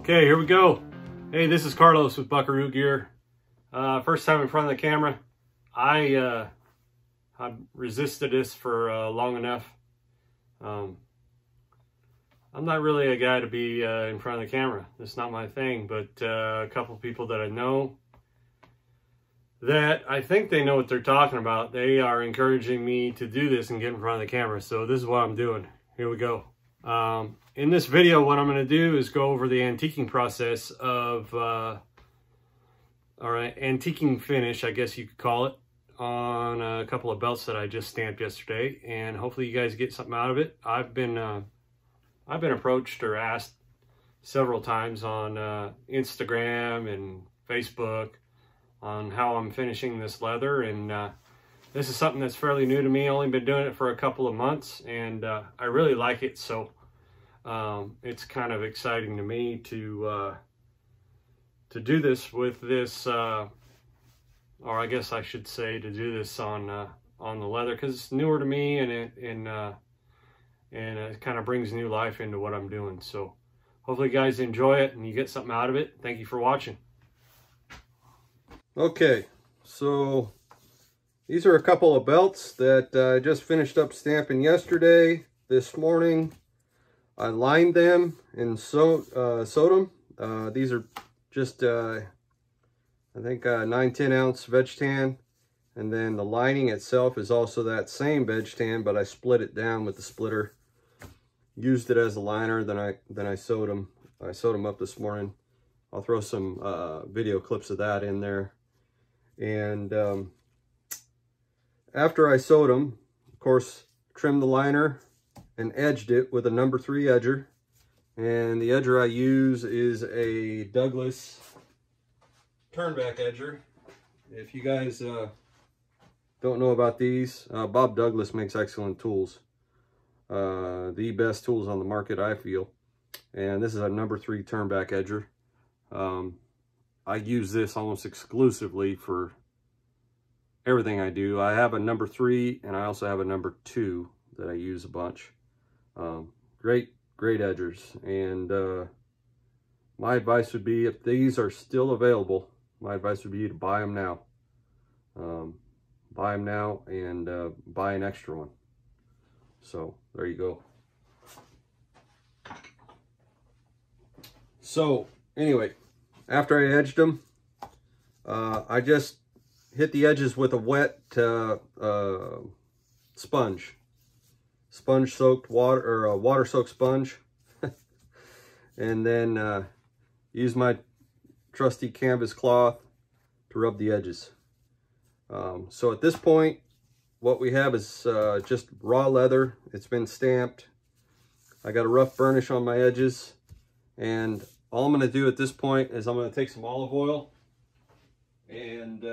Okay, here we go. Hey, this is Carlos with Buckaroo Gear. First time in front of the camera. I resisted this for long enough. I'm not really a guy to be in front of the camera. That's not my thing, but a couple people that I know that I think they know what they're talking about, they are encouraging me to do this and get in front of the camera. So this is what I'm doing. Here we go. In this video, what I'm going to do is go over the antiquing process of, antiquing finish, I guess you could call it, on a couple of belts that I just stamped yesterday, and hopefully you guys get something out of it. I've been approached or asked several times on Instagram and Facebook on how I'm finishing this leather, and this is something that's fairly new to me. Only been doing it for a couple of months, and I really like it, so it's kind of exciting to me to do this with this, or I guess I should say to do this on the leather, because it's newer to me, and it kind of brings new life into what I'm doing. So hopefully you guys enjoy it and you get something out of it. Thank you for watching. Okay, so these are a couple of belts that I just finished up stamping yesterday. This morning I lined them and sewed them. These are just, I think, 9/10-ounce veg tan. And then the lining itself is also that same veg tan, but I split it down with the splitter. Used it as a liner, then I sewed them. I sewed them up this morning. I'll throw some video clips of that in there. And after I sewed them, of course, trimmed the liner and edged it with a number 3 edger. And the edger I use is a Douglas turnback edger. If you guys don't know about these, Bob Douglas makes excellent tools. The best tools on the market, I feel. And this is a number 3 turnback edger. I use this almost exclusively for everything I do. I have a number 3 and I also have a number 2 that I use a bunch. Great edgers. And my advice would be, if these are still available, my advice would be to buy them now. Buy them now and buy an extra one. So there you go. So anyway, after I edged them, I just hit the edges with a wet water-soaked sponge, and then use my trusty canvas cloth to rub the edges. So at this point, what we have is just raw leather. It's been stamped. I got a rough burnish on my edges, and all I'm going to do at this point is I'm going to take some olive oil and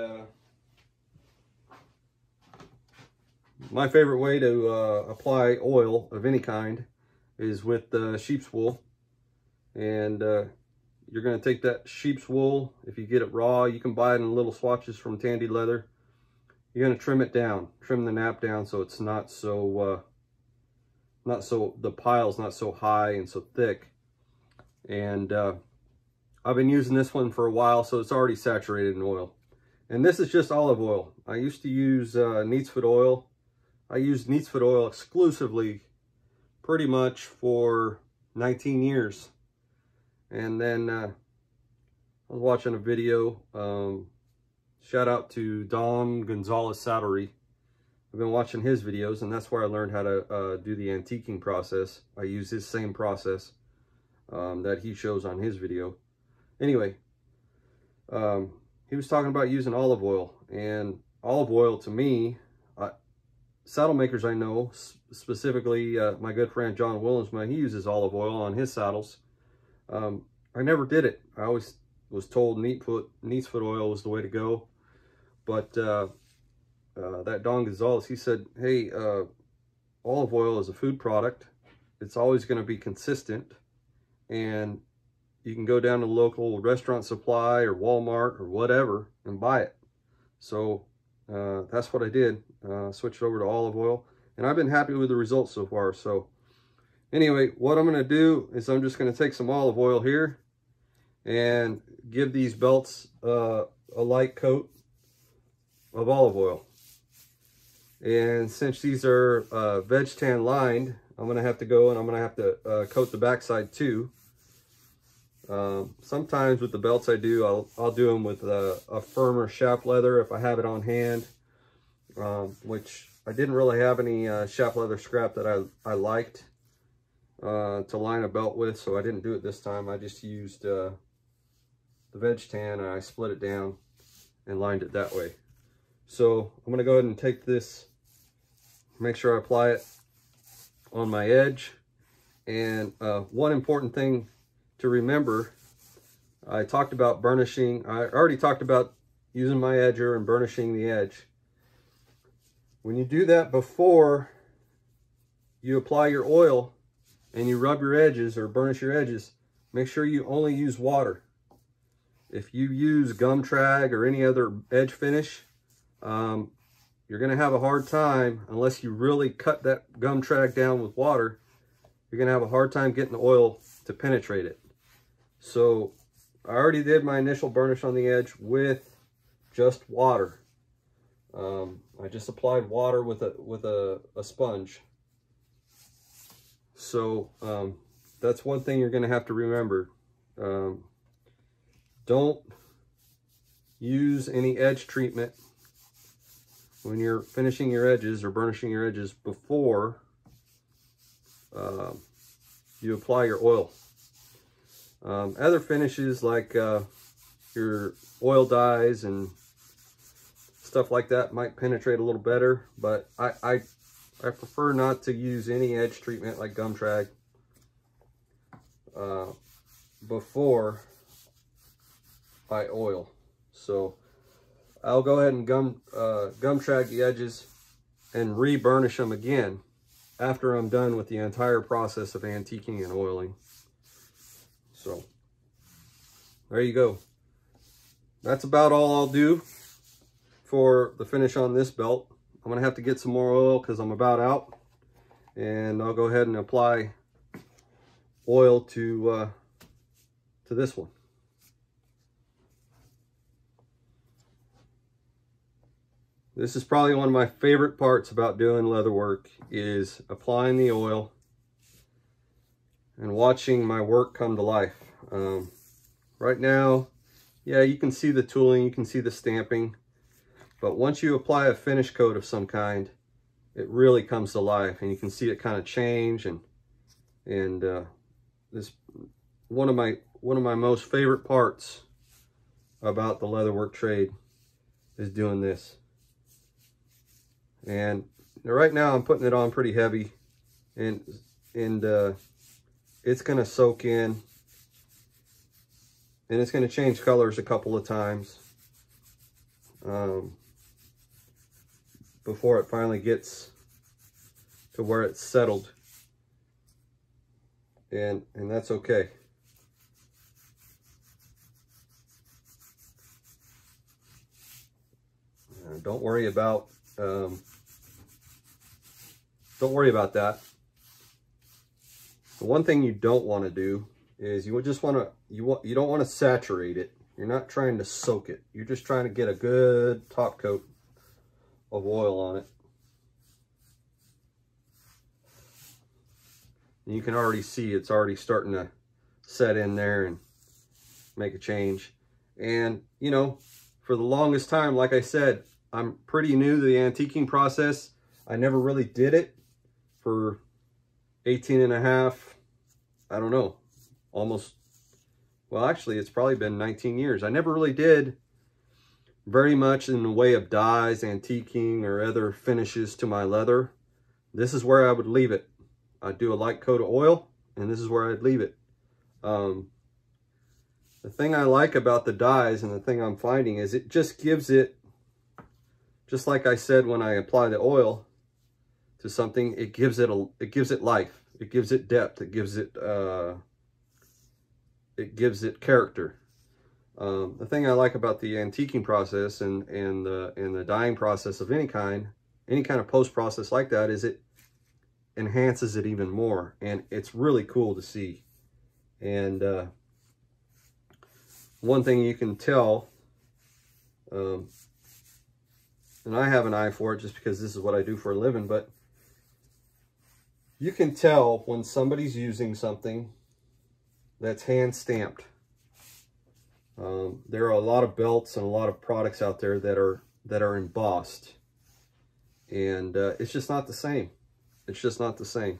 my favorite way to apply oil of any kind is with sheep's wool. And you're going to take that sheep's wool. If you get it raw, you can buy it in little swatches from Tandy Leather. You're going to trim it down, trim the nap down so it's not so, the pile's not so high and so thick. And I've been using this one for a while, so it's already saturated in oil. And this is just olive oil. I used to use neat's foot oil. I used neat's foot oil exclusively pretty much for 19 years. And then I was watching a video. Shout out to Don Gonzalez Saddlery. I've been watching his videos, and that's where I learned how to do the antiquing process. I use his same process that he shows on his video. Anyway, he was talking about using olive oil, and olive oil to me, saddle makers I know, specifically my good friend John Williams, he uses olive oil on his saddles. I never did it. I always was told neat's foot oil was the way to go, but that Don Gonzalez, he said, hey, olive oil is a food product. It's always going to be consistent, and you can go down to the local restaurant supply or Walmart or whatever and buy it. So that's what I did. Switched over to olive oil, and I've been happy with the results so far. So anyway, what I'm going to do is I'm just going to take some olive oil here and give these belts a light coat of olive oil. And since these are veg tan lined, I'm going to have to go and I'm going to have to coat the backside too. Sometimes with the belts I do, I'll do them with a firmer chape leather if I have it on hand, which I didn't really have any chape leather scrap that I liked to line a belt with, so I didn't do it this time. I just used the veg tan and I split it down and lined it that way. So I'm going to go ahead and take this, make sure I apply it on my edge. And one important thing to remember, I talked about burnishing. I already talked about using my edger and burnishing the edge. When you do that before you apply your oil and you rub your edges or burnish your edges, make sure you only use water. If you use gum trag or any other edge finish, you're going to have a hard time, unless you really cut that gum trag down with water, you're going to have a hard time getting the oil to penetrate it. So I already did my initial burnish on the edge with just water. I just applied water with a sponge. So that's one thing you're going to have to remember. Don't use any edge treatment when you're finishing your edges or burnishing your edges before you apply your oil. Other finishes like your oil dyes and stuff like that might penetrate a little better, but I prefer not to use any edge treatment like gum trag before I oil. So I'll go ahead and gum trag the edges and re-burnish them again after I'm done with the entire process of antiquing and oiling. So there you go. That's about all I'll do for the finish on this belt. I'm gonna have to get some more oil because I'm about out, and I'll go ahead and apply oil to this one. This is probably one of my favorite parts about doing leather work, is applying the oil and watching my work come to life. Right now, yeah, you can see the tooling, you can see the stamping, but once you apply a finish coat of some kind, it really comes to life, and you can see it kind of change. And this one of my most favorite parts about the leatherwork trade is doing this. And right now I'm putting it on pretty heavy, and it's going to soak in, and it's going to change colors a couple of times before it finally gets to where it's settled, and that's okay. Don't worry about that. The one thing you don't want to do is you don't want to saturate it. You're not trying to soak it. You're just trying to get a good top coat of oil on it. And you can already see it's already starting to set in there and make a change. And you know, for the longest time, like I said, I'm pretty new to the antiquing process. I never really did it for 18 and a half, I don't know, almost, well, actually, it's probably been 19 years. I never really did very much in the way of dyes, antiquing, or other finishes to my leather. This is where I would leave it. I'd do a light coat of oil, and this is where I'd leave it. The thing I like about the dyes, and the thing I'm finding, is it just gives it, just like I said when I apply the oil to something, it gives it life, it gives it depth, it gives it character. The thing I like about the antiquing process and the dyeing process of any kind of post process like that, is it enhances it even more, and it's really cool to see. And one thing you can tell, and I have an eye for it just because this is what I do for a living, but you can tell when somebody's using something that's hand stamped. There are a lot of belts and a lot of products out there that are embossed, and it's just not the same. It's just not the same.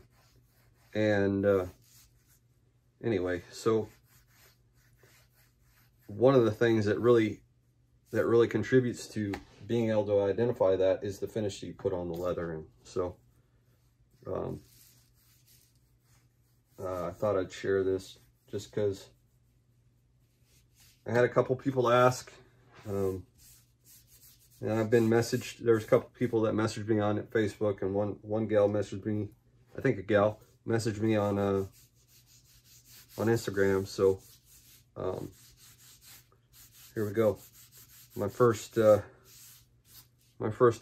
And anyway, so one of the things that really contributes to being able to identify that is the finish that you put on the leather. And so I thought I'd share this just because I had a couple people ask, and I've been messaged. There's a couple people that messaged me on Facebook, and one gal messaged me, I think a gal messaged me on Instagram. So here we go. My first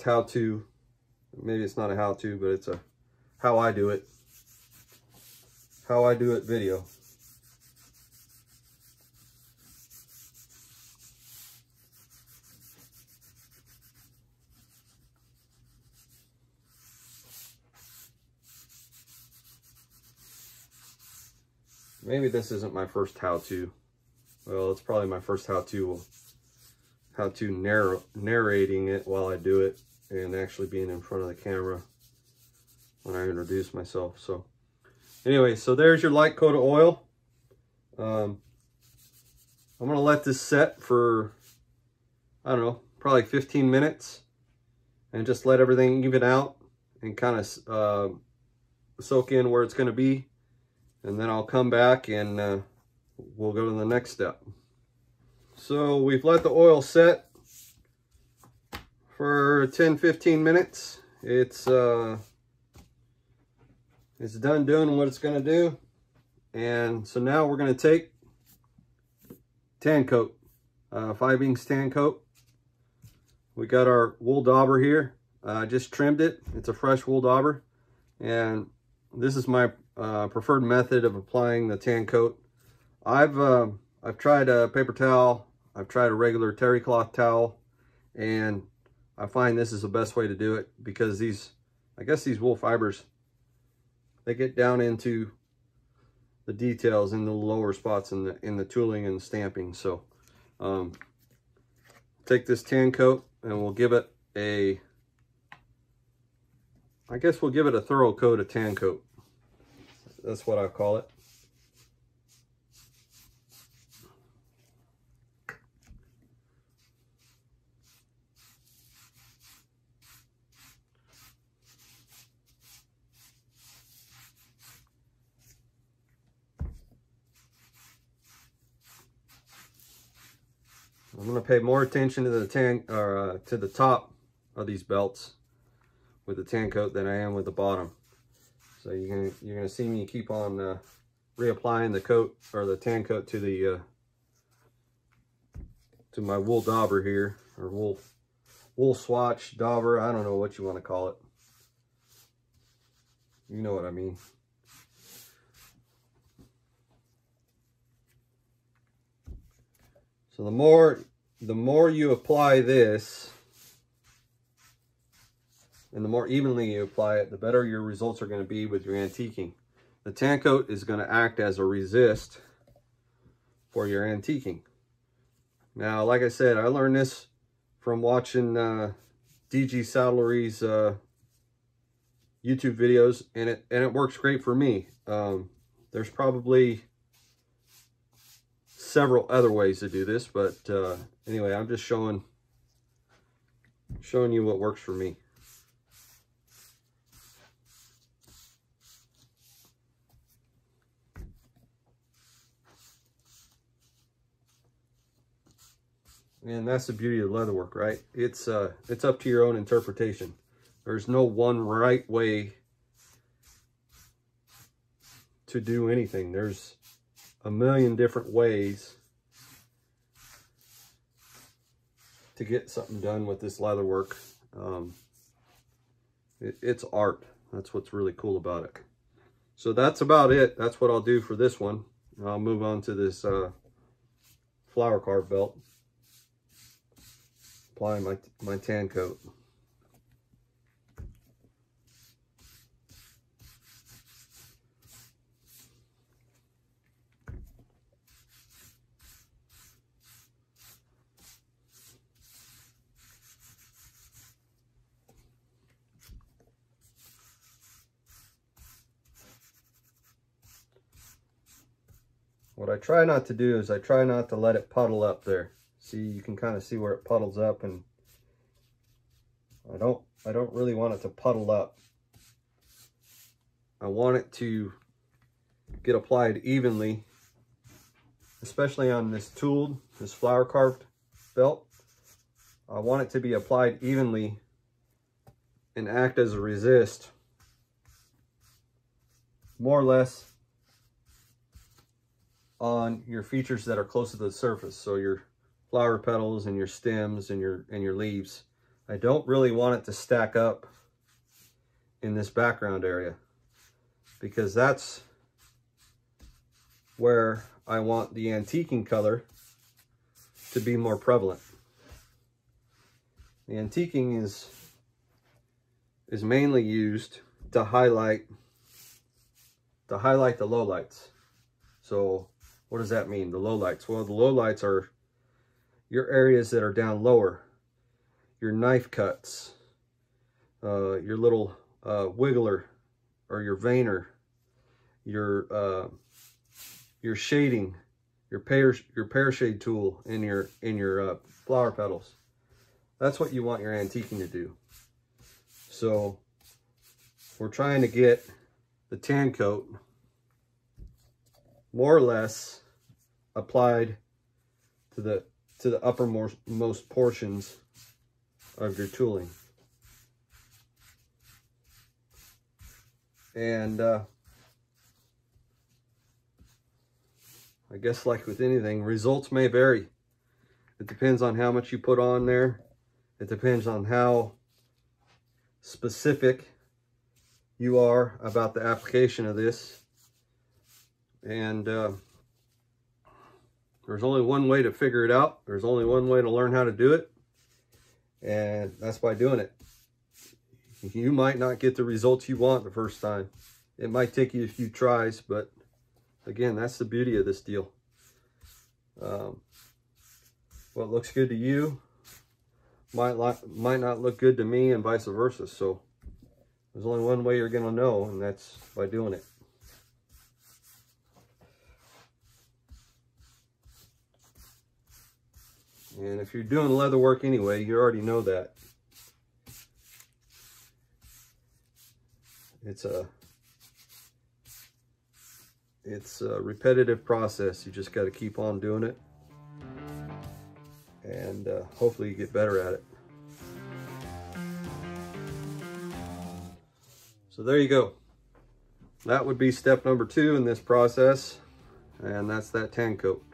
how-to. Maybe it's not a how-to, but it's a how I do it. How I do it video. Maybe this isn't my first how-to. Well, it's probably my first how-to narrating it while I do it and actually being in front of the camera when I introduce myself. So anyway, so there's your light coat of oil. I'm gonna let this set for, I don't know, probably 15 minutes and just let everything even out and kind of soak in where it's gonna be. And then I'll come back and we'll go to the next step. So we've let the oil set for 10-15 minutes. It's done doing what it's gonna do. And so now we're gonna take tan coat, 5-inch tan coat. We got our wool dauber here. I just trimmed it. It's a fresh wool dauber. And this is my preferred method of applying the tan coat. I've tried a paper towel, I've tried a regular terry cloth towel, and I find this is the best way to do it because these, I guess these wool fibers, they get down into the details in the lower spots in the tooling and stamping. So take this tan coat and we'll give it a, I guess we'll give it a thorough coat of tan coat. That's what I call it. I'm going to pay more attention to the tan or to the top of these belts with the tan coat than I am with the bottom. So you're gonna see me keep on reapplying the coat or the tan coat to the to my wool dauber here, or wool swatch dauber. I don't know what you want to call it. You know what I mean. So the more you apply this, and the more evenly you apply it, the better your results are going to be with your antiquing. The tan coat is going to act as a resist for your antiquing. Now, like I said, I learned this from watching DG Saddlery's YouTube videos, and it works great for me. There's probably several other ways to do this, but anyway, I'm just showing you what works for me. And that's the beauty of leatherwork, right? It's up to your own interpretation. There's no one right way to do anything. There's a million different ways to get something done with this leatherwork. It's art. That's what's really cool about it. So that's about it. That's what I'll do for this one. I'll move on to this flower car belt. Applying my tan coat. What I try not to do is I try not to let it puddle up there. See, you can kind of see where it puddles up, and I don't really want it to puddle up. I want it to get applied evenly, especially on this tooled, this flower carved belt. I want it to be applied evenly and act as a resist, more or less, on your features that are close to the surface, so your flower petals and your stems and your leaves. I don't really want it to stack up in this background area, because that's where I want the antiquing color to be more prevalent. The antiquing is mainly used to highlight the lowlights. So what does that mean, the lowlights? Well, the lowlights are your areas that are down lower, your knife cuts, your little wiggler or your veiner, your shading, your pear shade tool, and your flower petals. That's what you want your antiquing to do. So we're trying to get the tan coat more or less applied to the uppermost portions of your tooling. And I guess like with anything, results may vary. It depends on how much you put on there. It depends on how specific you are about the application of this. And there's only one way to figure it out. There's only one way to learn how to do it, and that's by doing it. You might not get the results you want the first time. It might take you a few tries, but again, that's the beauty of this deal. What looks good to you might not look good to me, and vice versa. So there's only one way you're gonna know, and that's by doing it. And if you're doing leather work anyway, you already know that. It's a repetitive process. You just got to keep on doing it. And hopefully you get better at it. So there you go. That would be step number 2 in this process. And that's that tan coat.